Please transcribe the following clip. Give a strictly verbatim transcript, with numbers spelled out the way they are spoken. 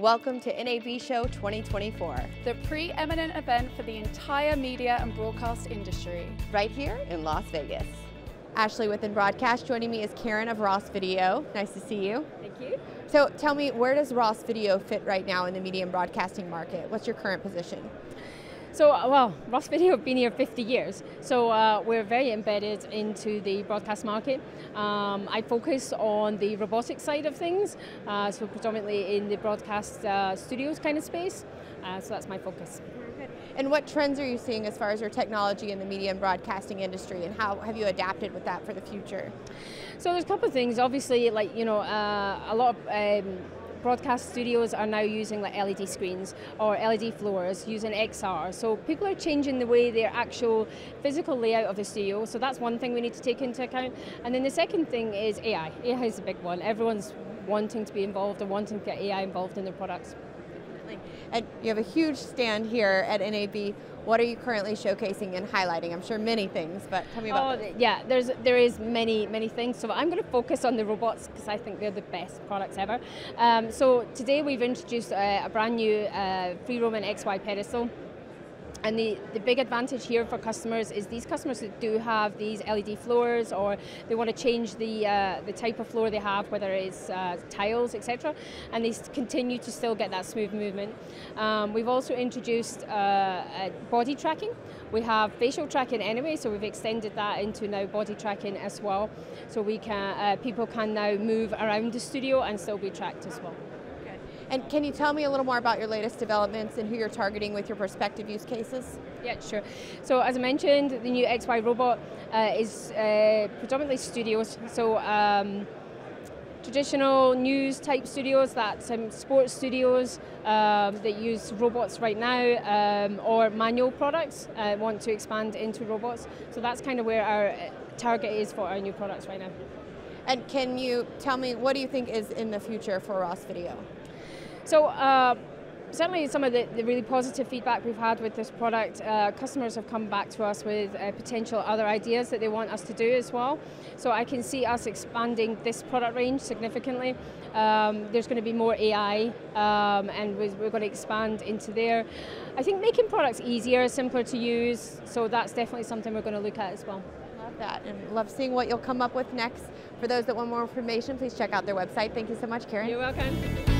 Welcome to N A B Show twenty twenty-four, the preeminent event for the entire media and broadcast industry, right here in Las Vegas. Ashley within Broadcast. Joining me is Karen of Ross Video. Nice to see you. Thank you. So tell me, where does Ross Video fit right now in the media and broadcasting market? What's your current position? So, well, Ross Video have been here fifty years, so uh, we're very embedded into the broadcast market. Um, I focus on the robotic side of things, uh, so predominantly in the broadcast uh, studios kind of space, uh, so that's my focus. And what trends are you seeing as far as your technology in the media and broadcasting industry, and how have you adapted with that for the future? So there's a couple of things. Obviously, like, you know, uh, a lot of um, broadcast studios are now using like L E D screens or L E D floors using X R. So people are changing the way their actual physical layout of the studio. So that's one thing we need to take into account. And then the second thing is A I. A I is a big one. Everyone's wanting to be involved and wanting to get A I involved in their products. And you have a huge stand here at N A B. What are you currently showcasing and highlighting? I'm sure many things, but tell me about it. Oh, yeah, there's, there is many, many things. So I'm going to focus on the robots because I think they're the best products ever. Um, so today we've introduced uh, a brand new uh, Free-Roaming X Y pedestal. And the, the big advantage here for customers is these customers that do have these L E D floors, or they want to change the, uh, the type of floor they have, whether it's uh, tiles, et cetera, and they continue to still get that smooth movement. Um, we've also introduced uh, uh, body tracking. We have facial tracking anyway, so we've extended that into now body tracking as well. So we can, uh, people can now move around the studio and still be tracked as well. And can you tell me a little more about your latest developments and who you're targeting with your prospective use cases? Yeah, sure. So as I mentioned, the new X Y robot uh, is uh, predominantly studios. So um, traditional news type studios, that's um, sports studios um, that use robots right now, um, or manual products uh, want to expand into robots. So that's kind of where our target is for our new products right now. And can you tell me, what do you think is in the future for Ross Video? So uh, certainly some of the, the really positive feedback we've had with this product, uh, customers have come back to us with uh, potential other ideas that they want us to do as well. So I can see us expanding this product range significantly. Um, there's going to be more A I um, and we're going to expand into there. I think making products easier, simpler to use, so that's definitely something we're going to look at as well. Love that, and love seeing what you'll come up with next. For those that want more information, please check out their website. Thank you so much, Karen. You're welcome.